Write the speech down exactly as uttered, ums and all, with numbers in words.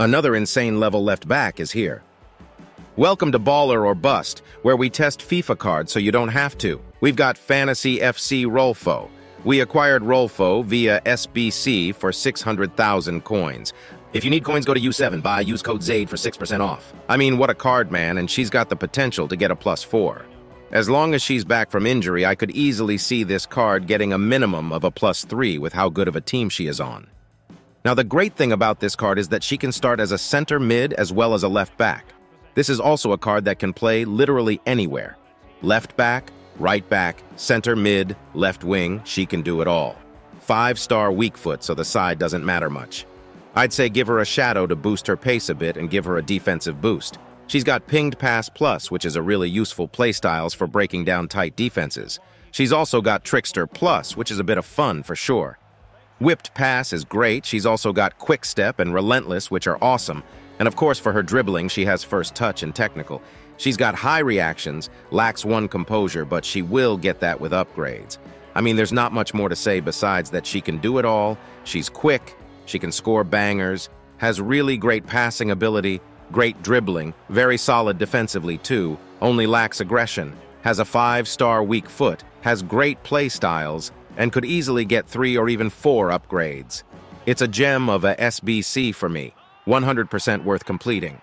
Another insane level left back is here. Welcome to Baller or Bust, where we test FIFA cards so you don't have to. We've got Fantasy F C Rolfo. We acquired Rolfo via S B C for six hundred thousand coins. If you need coins, go to U seven, buy, use code Zade for six percent off. I mean, what a card, man, and she's got the potential to get a plus four. As long as she's back from injury, I could easily see this card getting a minimum of a plus three with how good of a team she is on. Now, the great thing about this card is that she can start as a center mid as well as a left back. This is also a card that can play literally anywhere. Left back, right back, center mid, left wing, she can do it all. Five-star weak foot, so the side doesn't matter much. I'd say give her a shadow to boost her pace a bit and give her a defensive boost. She's got pinged pass plus, which is a really useful playstyles for breaking down tight defenses. She's also got trickster plus, which is a bit of fun for sure. Whipped pass is great. She's also got quick step and relentless, which are awesome. And of course, for her dribbling, she has first touch and technical. She's got high reactions, lacks one composure, but she will get that with upgrades. I mean, there's not much more to say besides that she can do it all. She's quick, she can score bangers, has really great passing ability, great dribbling, very solid defensively too, only lacks aggression, has a five-star weak foot, has great play styles, and could easily get three or even four upgrades. It's a gem of a S B C for me, one hundred percent worth completing.